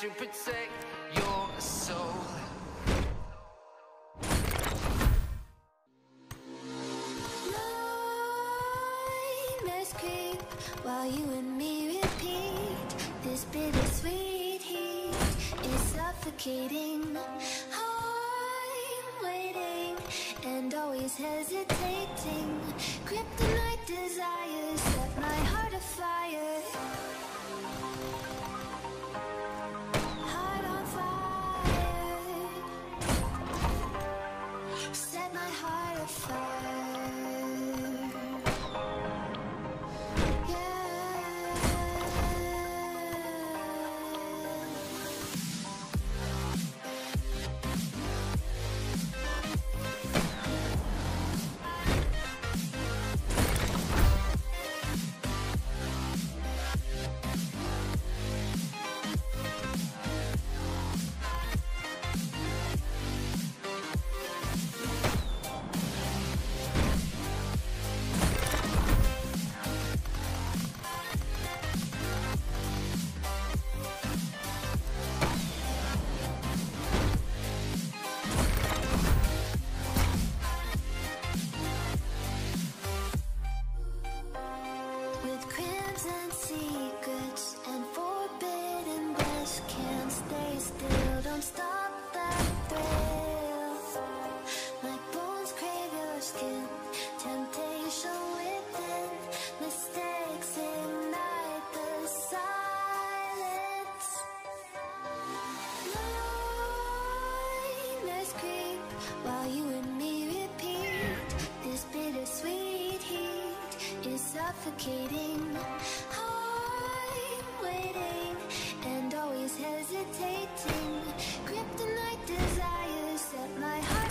To protect your soul. Nightmares creep while you and me repeat. This bittersweet heat is suffocating. I'm waiting and always hesitating. Kryptonite desires set my heart afire. Suffocating, I'm waiting and always hesitating. Kryptonite desires set my heart.